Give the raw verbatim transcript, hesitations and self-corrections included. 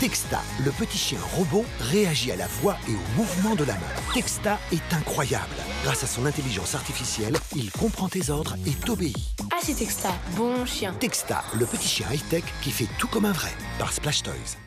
Teksta, le petit chien robot, réagit à la voix et au mouvement de la main. Teksta est incroyable. Grâce à son intelligence artificielle, il comprend tes ordres et t'obéit. Ah, c'est Teksta, bon chien. Teksta, le petit chien high-tech qui fait tout comme un vrai, par Splash Toys.